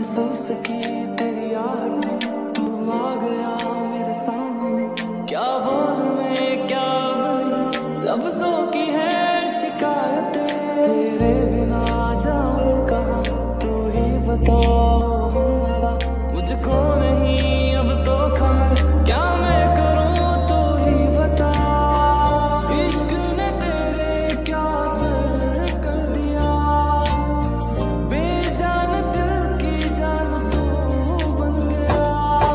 महसूस की तेरी आहट, तू आ गया मेरे सामने। क्या बोल में क्या बोल, लफ्जों की है शिकायत, तेरे बिना जाऊं कहां, तू ही बता।